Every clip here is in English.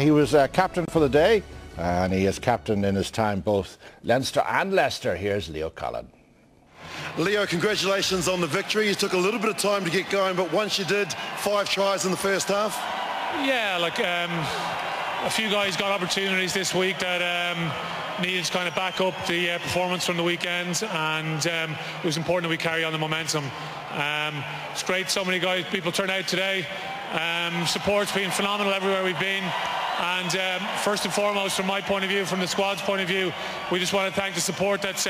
He was captain for the day, and he has captained in his time both Leinster and Leicester. Here's Leo Cullen. Leo, congratulations on the victory. You took a little bit of time to get going, but once you did, 5 tries in the first half. Yeah, look, a few guys got opportunities this week that needed to kind of back up the performance from the weekend, and it was important that we carry on the momentum. It's great so many guys, people turned out today. Support's been phenomenal everywhere we've been. And first and foremost, from my point of view, from the squad's point of view, we just want to thank the support that's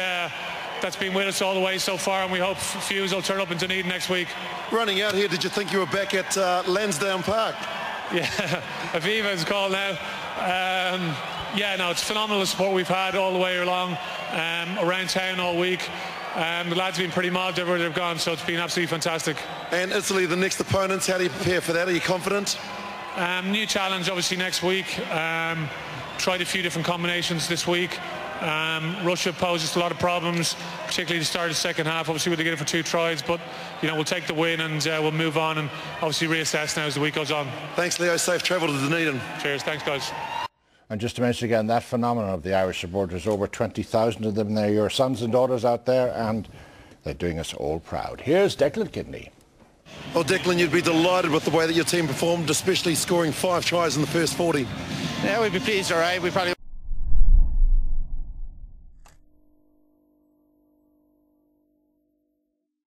been with us all the way so far, and we hope Fuse will turn up in Dunedin next week. Running out here, did you think you were back at Lansdowne Park? Yeah, Aviva is called now. Yeah, no, it's phenomenal the support we've had all the way along, around town all week. The lads have been pretty mobbed everywhere they've gone, so it's been absolutely fantastic. And Italy, the next opponents, how do you prepare for that? Are you confident? New challenge, obviously, next week. Tried a few different combinations this week. Russia poses a lot of problems, particularly to start the second half. Obviously, we'll get it for 2 tries, but you know, we'll take the win and we'll move on and obviously reassess now as the week goes on. Thanks, Leo. Safe travel to Dunedin. Cheers. Thanks, guys. And just to mention again, that phenomenon of the Irish supporters, over 20,000 of them. They're your sons and daughters out there, and they're doing us all proud. Here's Declan Kidney. Well, Declan, you'd be delighted with the way that your team performed, especially scoring 5 tries in the first 40. Yeah, we'd be pleased, all right. We probably